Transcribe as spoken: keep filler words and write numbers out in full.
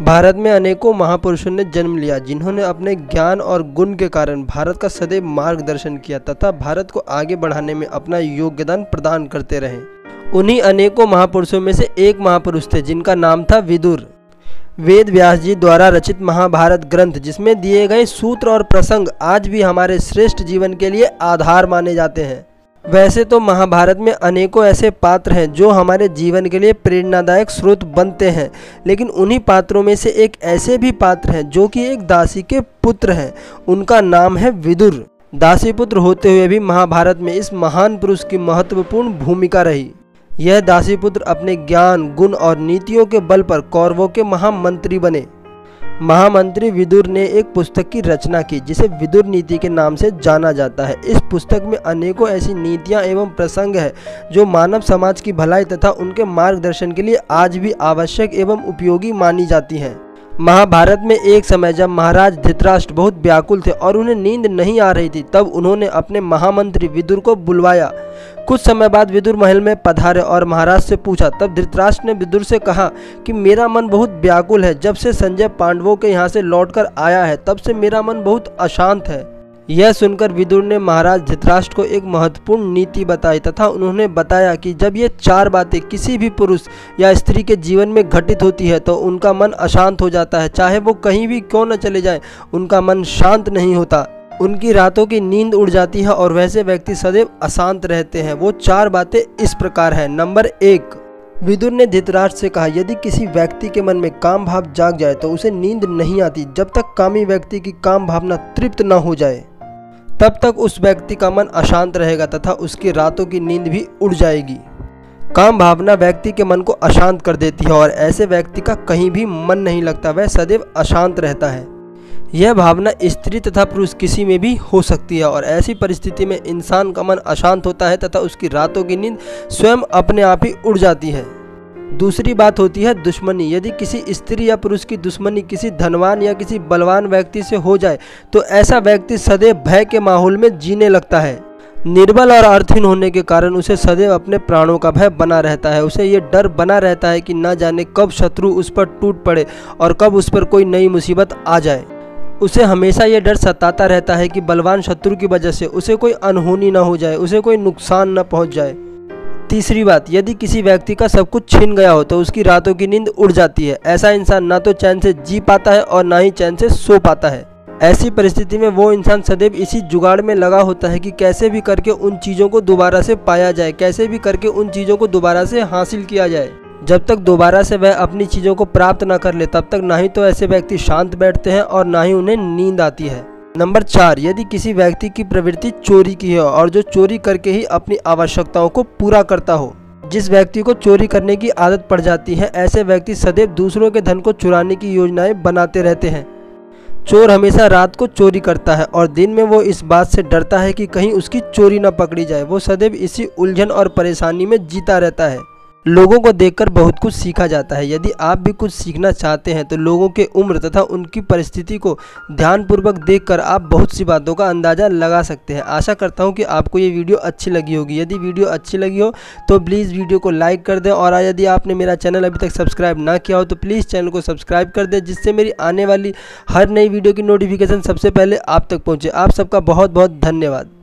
भारत में अनेकों महापुरुषों ने जन्म लिया जिन्होंने अपने ज्ञान और गुण के कारण भारत का सदैव मार्गदर्शन किया तथा भारत को आगे बढ़ाने में अपना योगदान प्रदान करते रहे। उन्हीं अनेकों महापुरुषों में से एक महापुरुष थे जिनका नाम था विदुर। वेद व्यास जी द्वारा रचित महाभारत ग्रंथ, जिसमें दिए गए सूत्र और प्रसंग आज भी हमारे श्रेष्ठ जीवन के लिए आधार माने जाते हैं। वैसे तो महाभारत में अनेकों ऐसे पात्र हैं जो हमारे जीवन के लिए प्रेरणादायक स्रोत बनते हैं, लेकिन उन्हीं पात्रों में से एक ऐसे भी पात्र हैं जो कि एक दासी के पुत्र हैं। उनका नाम है विदुर। दासी पुत्र होते हुए भी महाभारत में इस महान पुरुष की महत्वपूर्ण भूमिका रही। यह दासी पुत्र अपने ज्ञान, गुण और नीतियों के बल पर कौरवों के महामंत्री बने। महामंत्री विदुर ने एक पुस्तक की रचना की जिसे विदुर नीति के नाम से जाना जाता है। इस पुस्तक में अनेकों ऐसी नीतियां एवं प्रसंग है जो मानव समाज की भलाई तथा उनके मार्गदर्शन के लिए आज भी आवश्यक एवं उपयोगी मानी जाती हैं। महाभारत में एक समय जब महाराज धृतराष्ट्र बहुत व्याकुल थे और उन्हें नींद नहीं आ रही थी, तब उन्होंने अपने महामंत्री विदुर को बुलवाया। कुछ समय बाद विदुर महल में पधारे और महाराज से पूछा। तब धृतराष्ट्र ने विदुर से कहा कि मेरा मन बहुत व्याकुल है। जब से संजय पांडवों के यहाँ से लौटकर आया है तब से मेरा मन बहुत अशांत है। यह सुनकर विदुर ने महाराज धृतराष्ट्र को एक महत्वपूर्ण नीति बताई तथा उन्होंने बताया कि जब ये चार बातें किसी भी पुरुष या स्त्री के जीवन में घटित होती है तो उनका मन अशांत हो जाता है। चाहे वो कहीं भी क्यों न चले जाएं, उनका मन शांत नहीं होता। उनकी रातों की नींद उड़ जाती है और वैसे व्यक्ति सदैव अशांत रहते हैं। वो चार बातें इस प्रकार हैं। नंबर एक, विदुर ने धृतराष्ट्र से कहा, यदि किसी व्यक्ति के मन में काम भाव जाग जाए तो उसे नींद नहीं आती। जब तक कामी व्यक्ति की काम भावना तृप्त न हो जाए तब तक उस व्यक्ति का मन अशांत रहेगा तथा उसकी रातों की नींद भी उड़ जाएगी। काम भावना व्यक्ति के मन को अशांत कर देती है और ऐसे व्यक्ति का कहीं भी मन नहीं लगता, वह सदैव अशांत रहता है। यह भावना स्त्री तथा पुरुष किसी में भी हो सकती है और ऐसी परिस्थिति में इंसान का मन अशांत होता है तथा उसकी रातों की नींद स्वयं अपने आप ही उड़ जाती है। दूसरी बात होती है दुश्मनी। यदि किसी स्त्री या पुरुष की दुश्मनी किसी धनवान या किसी बलवान व्यक्ति से हो जाए तो ऐसा व्यक्ति सदैव भय के माहौल में जीने लगता है। निर्बल और अर्थहीन होने के कारण उसे सदैव अपने प्राणों का भय बना रहता है। उसे ये डर बना रहता है कि न जाने कब शत्रु उस पर टूट पड़े और कब उस पर कोई नई मुसीबत आ जाए। उसे हमेशा यह डर सताता रहता है कि बलवान शत्रु की वजह से उसे कोई अनहोनी न हो जाए, उसे कोई नुकसान न पहुँच जाए। तीसरी बात, यदि किसी व्यक्ति का सब कुछ छीन गया हो तो उसकी रातों की नींद उड़ जाती है। ऐसा इंसान ना तो चैन से जी पाता है और ना ही चैन से सो पाता है। ऐसी परिस्थिति में वो इंसान सदैव इसी जुगाड़ में लगा होता है कि कैसे भी करके उन चीज़ों को दोबारा से पाया जाए, कैसे भी करके उन चीज़ों को दोबारा से हासिल किया जाए। जब तक दोबारा से वह अपनी चीज़ों को प्राप्त ना कर ले तब तक ना ही तो ऐसे व्यक्ति शांत बैठते हैं और ना ही उन्हें नींद आती है। नंबर चार, यदि किसी व्यक्ति की प्रवृत्ति चोरी की हो और जो चोरी करके ही अपनी आवश्यकताओं को पूरा करता हो। जिस व्यक्ति को चोरी करने की आदत पड़ जाती है ऐसे व्यक्ति सदैव दूसरों के धन को चुराने की योजनाएं बनाते रहते हैं। चोर हमेशा रात को चोरी करता है और दिन में वो इस बात से डरता है कि कहीं उसकी चोरी न पकड़ी जाए। वो सदैव इसी उलझन और परेशानी में जीता रहता है। लोगों को देखकर बहुत कुछ सीखा जाता है। यदि आप भी कुछ सीखना चाहते हैं तो लोगों के उम्र तथा उनकी परिस्थिति को ध्यानपूर्वक देखकर आप बहुत सी बातों का अंदाज़ा लगा सकते हैं। आशा करता हूं कि आपको ये वीडियो अच्छी लगी होगी। यदि वीडियो अच्छी लगी हो तो प्लीज़ वीडियो को लाइक कर दें और यदि आपने मेरा चैनल अभी तक सब्सक्राइब ना किया हो तो प्लीज़ चैनल को सब्सक्राइब कर दें, जिससे मेरी आने वाली हर नई वीडियो की नोटिफिकेशन सबसे पहले आप तक पहुँचे। आप सबका बहुत बहुत धन्यवाद।